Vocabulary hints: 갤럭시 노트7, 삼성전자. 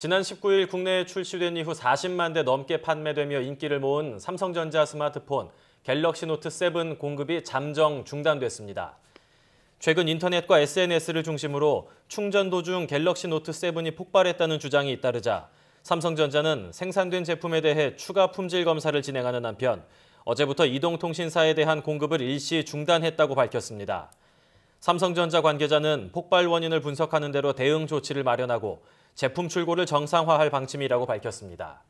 지난 19일 국내에 출시된 이후 40만 대 넘게 판매되며 인기를 모은 삼성전자 스마트폰, 갤럭시 노트7 공급이 잠정 중단됐습니다. 최근 인터넷과 SNS를 중심으로 충전 도중 갤럭시 노트7이 폭발했다는 주장이 잇따르자 삼성전자는 생산된 제품에 대해 추가 품질 검사를 진행하는 한편 어제부터 이동통신사에 대한 공급을 일시 중단했다고 밝혔습니다. 삼성전자 관계자는 폭발 원인을 분석하는 대로 대응 조치를 마련하고 제품 출고를 정상화할 방침이라고 밝혔습니다.